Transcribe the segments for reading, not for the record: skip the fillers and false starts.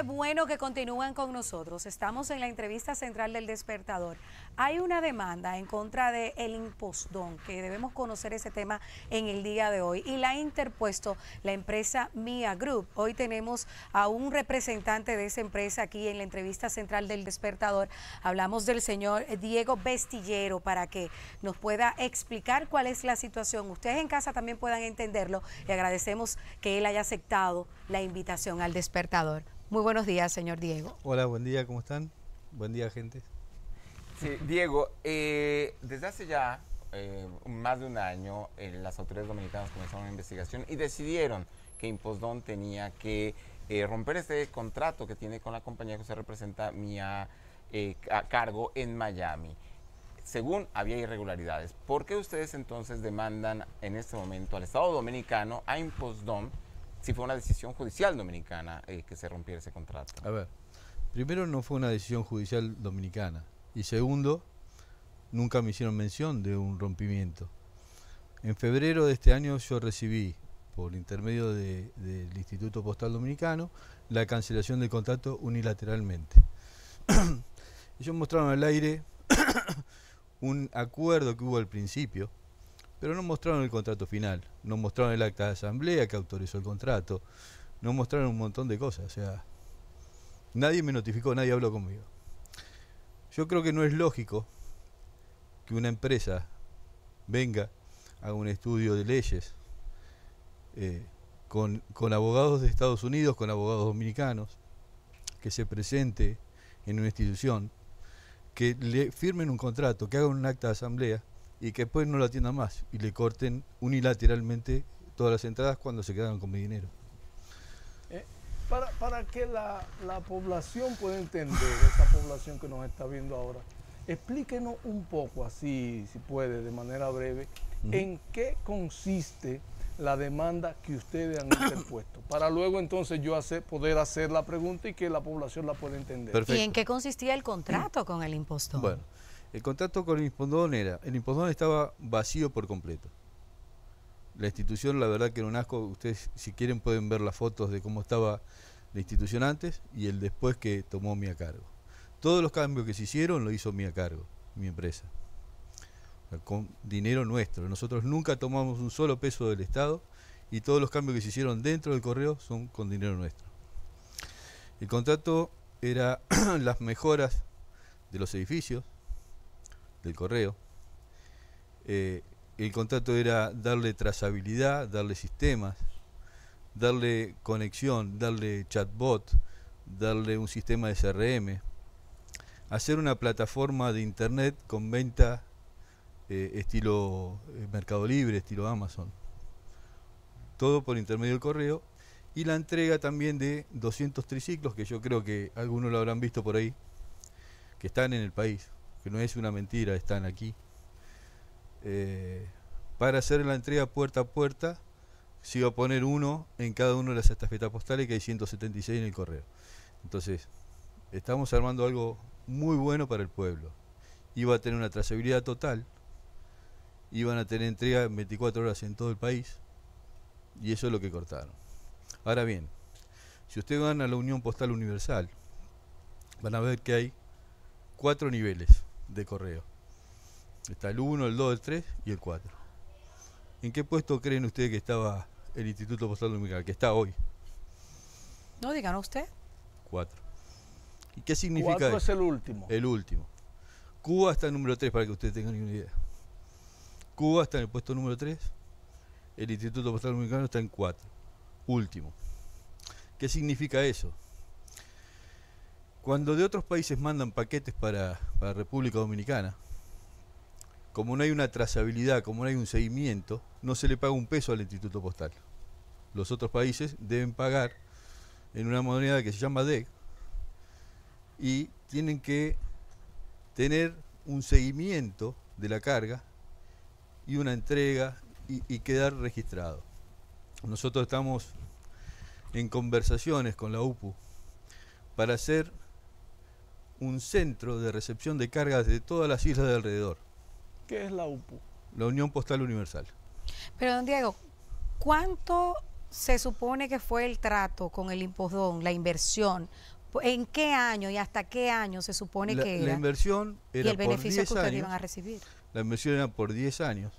Qué bueno que continúan con nosotros. Estamos en la entrevista central del Despertador. Hay una demanda en contra de el IMPOSDOM, que debemos conocer ese tema en el día de hoy, y la ha interpuesto la empresa Mía Group. Hoy tenemos a un representante de esa empresa aquí en la entrevista central del Despertador. Hablamos del señor Diego Vestillero para que nos pueda explicar cuál es la situación. Ustedes en casa también puedan entenderlo y agradecemos que él haya aceptado la invitación al Despertador. Muy buenos días, señor Diego. Hola, buen día, ¿cómo están? Buen día, gente. Sí, Diego, desde hace ya más de un año las autoridades dominicanas comenzaron una investigación y decidieron que IMPOSDOM tenía que romper este contrato que tiene con la compañía que se representa, Mía Cargo, en Miami. Según había irregularidades. ¿Por qué ustedes entonces demandan en este momento al Estado dominicano, a IMPOSDOM, si fue una decisión judicial dominicana que se rompiera ese contrato? A ver, primero no fue una decisión judicial dominicana y segundo, nunca me hicieron mención de un rompimiento. En febrero de este año yo recibí, por intermedio del Instituto Postal Dominicano, la cancelación del contrato unilateralmente. Ellos mostraron al aire un acuerdo que hubo al principio, pero no mostraron el contrato final, no mostraron el acta de asamblea que autorizó el contrato, no mostraron un montón de cosas, o sea, nadie me notificó, nadie habló conmigo. Yo creo que no es lógico que una empresa venga, haga un estudio de leyes con abogados de Estados Unidos, con abogados dominicanos, que se presente en una institución, que le firmen un contrato, que hagan un acta de asamblea, y que después no lo atiendan más y le corten unilateralmente todas las entradas cuando se quedan con mi dinero. Para que la población pueda entender, esa población que nos está viendo ahora, explíquenos un poco, así si puede, de manera breve, en qué consiste la demanda que ustedes han interpuesto, para luego entonces yo poder hacer la pregunta y que la población la pueda entender. Perfecto. ¿Y en qué consistía el contrato con el IMPOSDOM? Bueno, el contrato con el IMPOSDOM era, el IMPOSDOM estaba vacío por completo. La institución, la verdad que era un asco. Ustedes si quieren pueden ver las fotos de cómo estaba la institución antes y el después que tomó Mía Cargo. Todos los cambios que se hicieron lo hizo Mía Cargo, mi empresa, con dinero nuestro. Nosotros nunca tomamos un solo peso del Estado y todos los cambios que se hicieron dentro del correo son con dinero nuestro. El contrato era las mejoras de los edificios del correo. El contrato era darle trazabilidad, darle sistemas, darle conexión, darle chatbot, darle un sistema de CRM, hacer una plataforma de internet con venta estilo Mercado Libre, estilo Amazon, todo por intermedio del correo, y la entrega también de 200 triciclos, que yo creo que algunos lo habrán visto por ahí, que están en el país, que no es una mentira, están aquí, para hacer la entrega puerta a puerta. Se iba a poner uno en cada una de las estafetas postales, que hay 176 en el correo. Entonces, estamos armando algo muy bueno para el pueblo. Iba a tener una trazabilidad total, iban a tener entrega en 24 horas en todo el país, y eso es lo que cortaron. Ahora bien, si ustedes van a la Unión Postal Universal, van a ver que hay 4 niveles de correo. Está el 1, el 2, el 3 y el 4. ¿En qué puesto creen ustedes que estaba el Instituto Postal Dominicano, que está hoy? No, digan usted. 4. ¿Y qué significa 4 es el último. El último. Cuba está en número 3, para que ustedes tengan una idea. Cuba está en el puesto número 3, el Instituto Postal Dominicano está en 4, último. ¿Qué significa eso? Cuando de otros países mandan paquetes para República Dominicana, como no hay una trazabilidad, como no hay un seguimiento, no se le paga un peso al Instituto Postal. Los otros países deben pagar en una moneda que se llama DEC y tienen que tener un seguimiento de la carga y una entrega y quedar registrado. Nosotros estamos en conversaciones con la UPU para hacer un centro de recepción de cargas de todas las islas de alrededor. ¿Qué es la UPU? La Unión Postal Universal. Pero, don Diego, ¿cuánto se supone que fue el trato con el Imposdom, la inversión? ¿En qué año y hasta qué año se supone que era? La inversión era por 10 años. ¿Y el beneficio que ustedes iban a recibir? La inversión era por 10 años.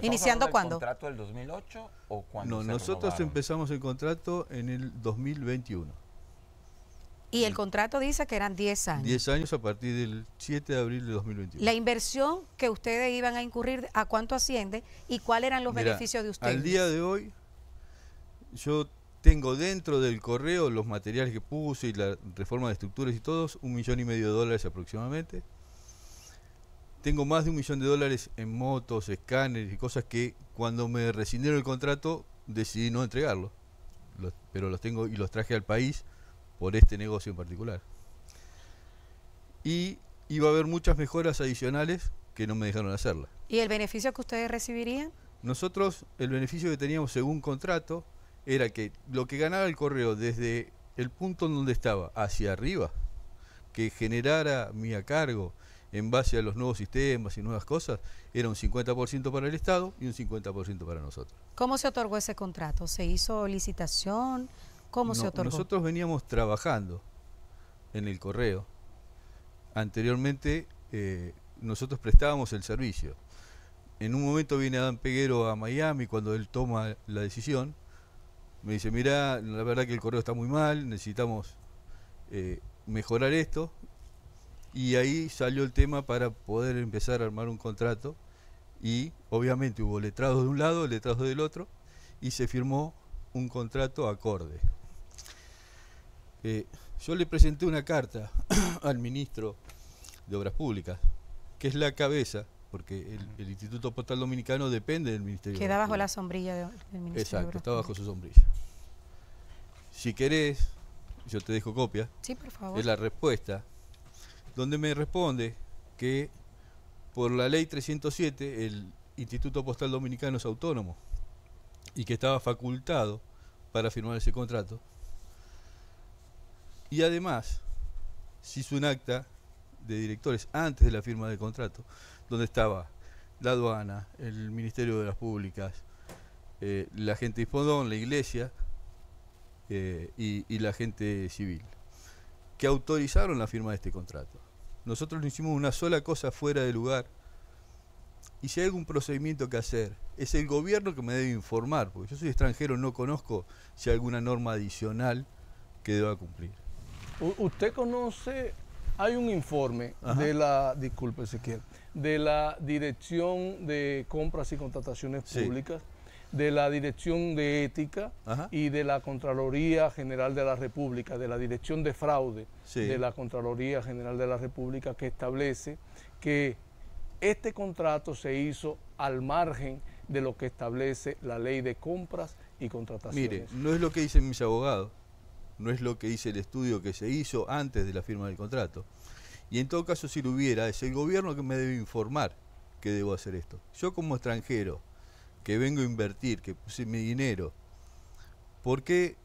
¿Iniciando cuándo? ¿El contrato del 2008 o cuándo? No, nosotros empezamos el contrato en el 2021. Y el contrato dice que eran 10 años. 10 años a partir del 7 de abril de 2021. La inversión que ustedes iban a incurrir, ¿a cuánto asciende? ¿Y cuáles eran los beneficios de ustedes? Al día de hoy, yo tengo dentro del correo los materiales que puse y la reforma de estructuras y todos, $1,5 millones aproximadamente. Tengo más de $1 millón en motos, escáneres y cosas que cuando me rescindieron el contrato decidí no entregarlos. Pero los tengo y los traje al país por este negocio en particular. Y iba a haber muchas mejoras adicionales que no me dejaron hacerlas. ¿Y el beneficio que ustedes recibirían? Nosotros, el beneficio que teníamos según contrato era que lo que ganaba el correo desde el punto en donde estaba hacia arriba, que generara Mía Cargo en base a los nuevos sistemas y nuevas cosas, era un 50% para el Estado y un 50% para nosotros. ¿Cómo se otorgó ese contrato? ¿Se hizo licitación? ¿Cómo se otorgó? Nosotros veníamos trabajando en el correo. Anteriormente nosotros prestábamos el servicio. En un momento viene Adán Peguero a Miami, cuando él toma la decisión, me dice, mira, la verdad que el correo está muy mal, necesitamos mejorar esto. Y ahí salió el tema para poder empezar a armar un contrato y obviamente hubo letrados de un lado, letrados del otro y se firmó un contrato acorde. Yo le presenté una carta al ministro de Obras Públicas, que es la cabeza, porque el Instituto Postal Dominicano depende del Ministerio. Queda bajo la sombrilla del Ministerio. Exacto, está bajo su sombrilla. Si querés, yo te dejo copia. Sí, por favor. Es la respuesta, donde me responde que por la ley 307 el Instituto Postal Dominicano es autónomo y que estaba facultado para firmar ese contrato. Y además se hizo un acta de directores antes de la firma del contrato, donde estaba la aduana, el Ministerio de Obras Públicas, la gente de Imposdom, la iglesia y la gente civil, que autorizaron la firma de este contrato. Nosotros no hicimos una sola cosa fuera de lugar. Y si hay algún procedimiento que hacer, es el gobierno que me debe informar, porque yo soy extranjero, no conozco si hay alguna norma adicional que deba cumplir. ¿Usted conoce? Hay un informe de la, disculpe Ezequiel, de la Dirección de Compras y Contrataciones Públicas, de la Dirección de Ética y de la Contraloría General de la República, de la Dirección de Fraude de la Contraloría General de la República, que establece que este contrato se hizo al margen de lo que establece la Ley de Compras y Contrataciones. Mire, no es lo que dicen mis abogados, no es lo que dice el estudio que se hizo antes de la firma del contrato. Y en todo caso, si lo hubiera, es el gobierno que me debe informar que debo hacer esto. Yo como extranjero, que vengo a invertir, que puse mi dinero, ¿por qué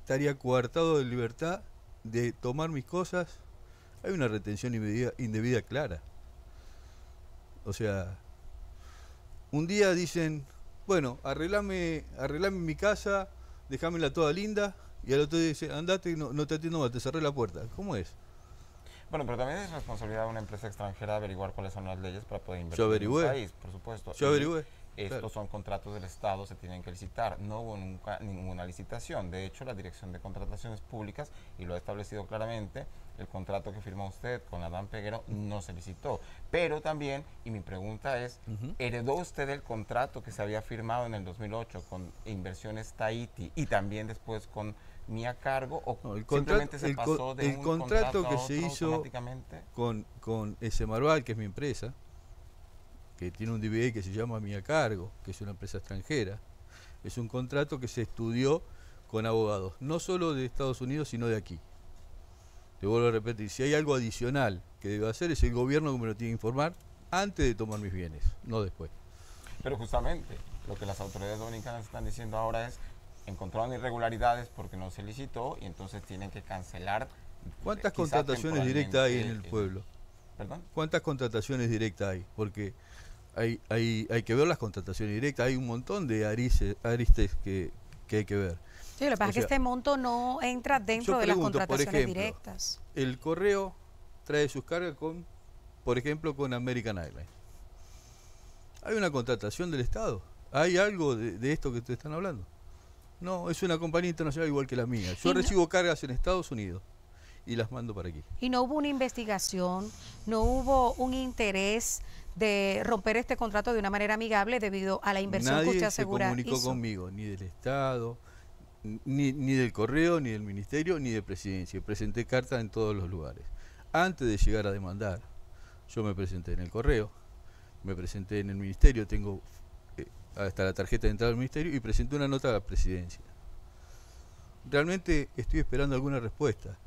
estaría coartado de libertad de tomar mis cosas? Hay una retención indebida clara. O sea, un día dicen, bueno, arreglame mi casa, dejámela toda linda, y al otro día dicen, andate, no te atiendo más, te cerré la puerta. ¿Cómo es? Bueno, pero también es responsabilidad de una empresa extranjera averiguar cuáles son las leyes para poder invertir en el país, por supuesto. Yo averigüé. Estos son contratos del Estado, se tienen que licitar. No hubo nunca ninguna licitación. De hecho, la Dirección de Contrataciones Públicas, y lo ha establecido claramente, el contrato que firmó usted con Adán Peguero no se licitó. Pero también, y mi pregunta es, ¿heredó usted el contrato que se había firmado en el 2008 con Inversiones Tahiti y también después con Mía Cargo? ¿O no, simplemente se pasó de un contrato a otro automáticamente? Con S. Marval, que es mi empresa, que tiene un DBA que se llama Mía Cargo, que es una empresa extranjera, es un contrato que se estudió con abogados, no solo de Estados Unidos, sino de aquí. Te vuelvo a repetir, si hay algo adicional que debo hacer, es el gobierno que me lo tiene que informar antes de tomar mis bienes, no después. Pero justamente, lo que las autoridades dominicanas están diciendo ahora es, encontraron irregularidades porque no se licitó y entonces tienen que cancelar. ¿Cuántas contrataciones directas hay en el pueblo? ¿Perdón? ¿Cuántas contrataciones directas hay? Porque hay que ver las contrataciones directas, hay un montón de aristes que, que hay que ver. Sí, lo que pasa es que este monto no entra dentro de las contrataciones directas. El correo trae sus cargas con, por ejemplo, con American Airlines. ¿Hay una contratación del Estado? ¿Hay algo de esto que te están hablando? No, es una compañía internacional igual que la mía. Yo recibo cargas en Estados Unidos y las mando para aquí. ¿Y no hubo una investigación? ¿No hubo un interés de romper este contrato de una manera amigable debido a la inversión que usted asegura? Nadie se comunicó conmigo, ni del Estado, ni del Correo, ni del Ministerio, ni de Presidencia. Presenté cartas en todos los lugares. Antes de llegar a demandar, yo me presenté en el Correo, me presenté en el Ministerio, tengo hasta la tarjeta de entrada del Ministerio, y presenté una nota a la Presidencia. Realmente estoy esperando alguna respuesta.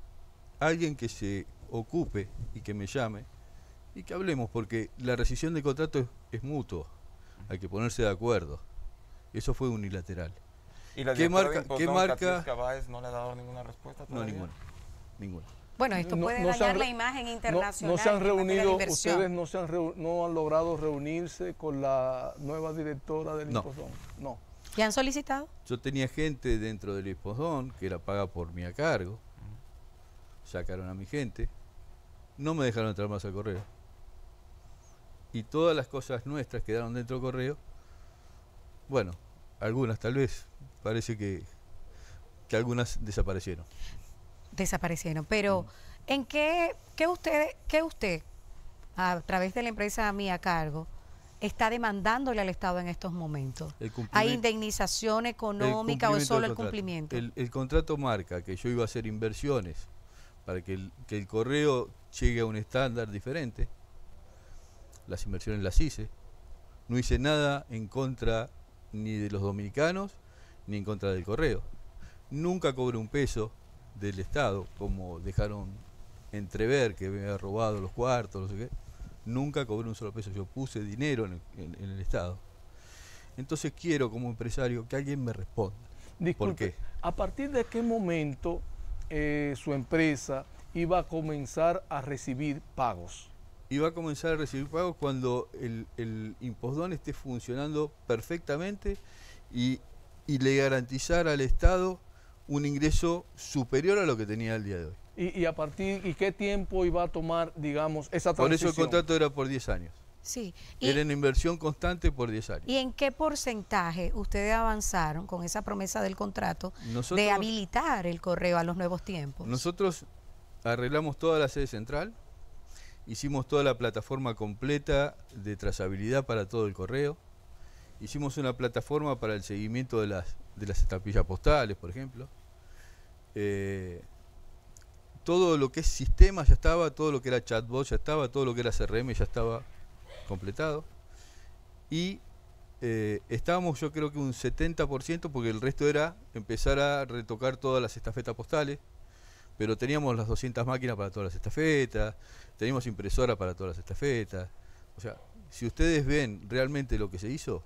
Alguien que se ocupe y que me llame y que hablemos, porque la rescisión de contrato es mutuo. Hay que ponerse de acuerdo. Eso fue unilateral. ¿Y la directora de Impostdom, Cabáez, no le ha dado ninguna respuesta todavía? No, ninguna. Bueno, esto puede dañar la imagen internacional. No se han reunido, ustedes no han logrado reunirse con la nueva directora del Impostdom. No. ¿Y han solicitado? Yo tenía gente dentro del Impostdom que era paga por Mía Cargo. Sacaron a mi gente, no me dejaron entrar más al correo. Y todas las cosas nuestras quedaron dentro del correo. Bueno, algunas tal vez, parece que algunas desaparecieron. Desaparecieron, pero ¿en qué usted, a través de la empresa Mía Cargo, está demandándole al Estado en estos momentos? ¿Hay indemnización económica o es solo el cumplimiento? El contrato marca que yo iba a hacer inversiones para que el correo llegue a un estándar diferente. Las inversiones las hice. No hice nada en contra ni de los dominicanos, ni en contra del correo. Nunca cobré un peso del Estado, como dejaron entrever que me había robado los cuartos, no sé qué. Nunca cobré un solo peso. Yo puse dinero en el Estado. Entonces quiero, como empresario, que alguien me responda. Disculpe, ¿por qué? ¿A partir de qué momento su empresa iba a comenzar a recibir pagos? Iba a comenzar a recibir pagos cuando el Impostdom esté funcionando perfectamente y le garantizara al Estado un ingreso superior a lo que tenía el día de hoy. ¿Y qué tiempo iba a tomar, digamos, esa transición? Por eso el contrato era por 10 años. Sí. Era una inversión constante por 10 años. ¿Y en qué porcentaje ustedes avanzaron con esa promesa del contrato de habilitar el correo a los nuevos tiempos? Nosotros arreglamos toda la sede central, hicimos toda la plataforma completa de trazabilidad para todo el correo, hicimos una plataforma para el seguimiento de las estampillas postales, por ejemplo. Todo lo que es sistema ya estaba, todo lo que era chatbot ya estaba, todo lo que era CRM ya estaba completado, y estábamos, yo creo que un 70%, porque el resto era empezar a retocar todas las estafetas postales, pero teníamos las 200 máquinas para todas las estafetas, teníamos impresora para todas las estafetas. O sea, si ustedes ven realmente lo que se hizo,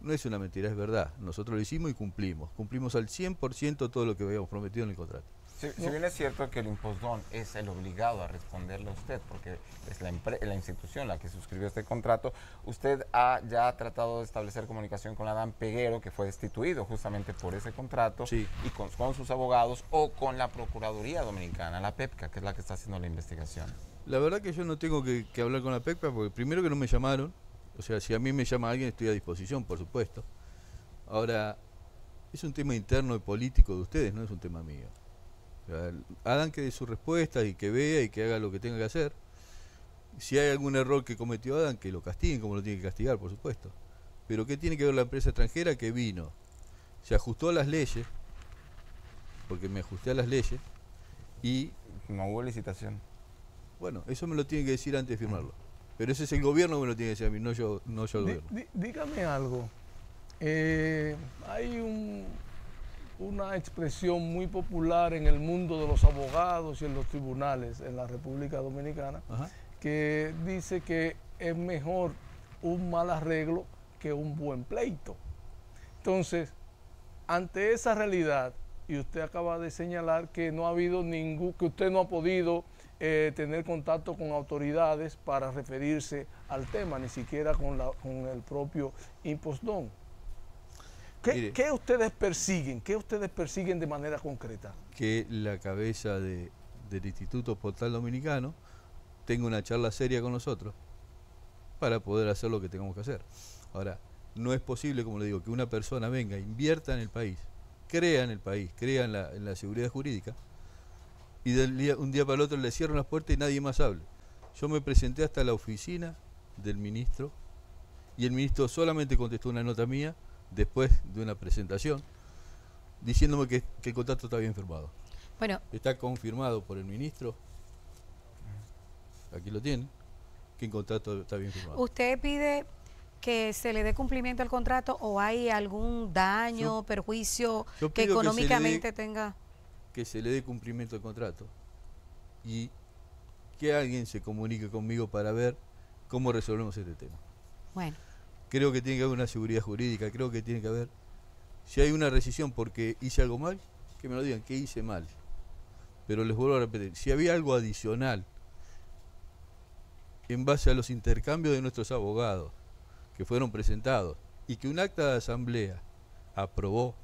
no es una mentira, es verdad. Nosotros lo hicimos y cumplimos al 100% todo lo que habíamos prometido en el contrato. Si bien es cierto que el Impostdom es el obligado a responderle a usted, porque es la institución la que suscribió este contrato, usted ya ha tratado de establecer comunicación con Adán Peguero, que fue destituido justamente por ese contrato, y con sus abogados, o con la Procuraduría Dominicana, la PEPCA, que es la que está haciendo la investigación. La verdad que yo no tengo que hablar con la PEPCA, porque primero que no me llamaron. O sea, si a mí me llama alguien, estoy a disposición, por supuesto. Ahora, es un tema interno y político de ustedes, no es un tema mío. Adán que dé su respuesta y que vea y que haga lo que tenga que hacer. Si hay algún error que cometió Adán, que lo castiguen como lo tiene que castigar, por supuesto. Pero ¿qué tiene que ver la empresa extranjera que vino? Se ajustó a las leyes, porque me ajusté a las leyes, y no hubo licitación. Bueno, eso me lo tiene que decir antes de firmarlo. Pero ese es el gobierno que me lo tiene que decir a mí, no yo al gobierno. Dígame algo. Hay una expresión muy popular en el mundo de los abogados y en los tribunales en la República Dominicana, que dice que es mejor un mal arreglo que un buen pleito. Entonces, ante esa realidad, y usted acaba de señalar que no ha habido que usted no ha podido tener contacto con autoridades para referirse al tema, ni siquiera con el propio Impostdom. ¿Qué ustedes persiguen? ¿Qué ustedes persiguen de manera concreta? Que la cabeza del Instituto Postal Dominicano tenga una charla seria con nosotros para poder hacer lo que tengamos que hacer. Ahora, no es posible, como le digo, que una persona venga, invierta en el país, crea en el país, crea en la seguridad jurídica, y un día para el otro le cierran las puertas y nadie más hable. Yo me presenté hasta la oficina del ministro y el ministro solamente contestó una nota mía después de una presentación diciéndome que el contrato está bien firmado. Bueno, está confirmado por el ministro, aquí lo tienen, que el contrato está bien firmado. ¿Usted pide que se le dé cumplimiento al contrato o hay algún daño, perjuicio que económicamente tenga? Que se le dé cumplimiento al contrato y que alguien se comunique conmigo para ver cómo resolvemos este tema. Bueno. Creo que tiene que haber una seguridad jurídica, creo que tiene que haber, si hay una rescisión porque hice algo mal, que me lo digan, que hice mal. Pero les vuelvo a repetir, si había algo adicional en base a los intercambios de nuestros abogados que fueron presentados y que un acta de asamblea aprobó,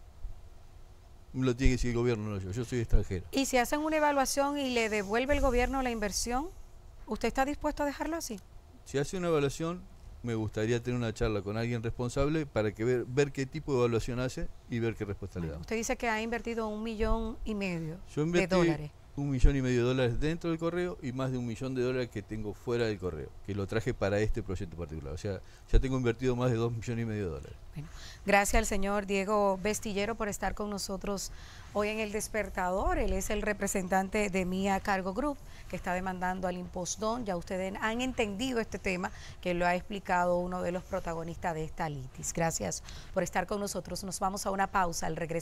lo tiene que decir el gobierno, no yo, yo soy extranjero. ¿Y si hacen una evaluación y le devuelve el gobierno la inversión, usted está dispuesto a dejarlo así? Si hace una evaluación, me gustaría tener una charla con alguien responsable para que ver qué tipo de evaluación hace y ver qué respuesta le da. Usted dice que ha invertido $1,500,000 de dólares. $1,500,000 dentro del correo y más de $1,000,000 que tengo fuera del correo, que lo traje para este proyecto particular. O sea, ya tengo invertido más de $2,500,000. Bueno, gracias al señor Diego Vestillero por estar con nosotros hoy en El Despertador. Él es el representante de Mía Cargo Group, que está demandando al IMPOSDOM. Ya ustedes han entendido este tema, que lo ha explicado uno de los protagonistas de esta litis. Gracias por estar con nosotros. Nos vamos a una pausa al regreso.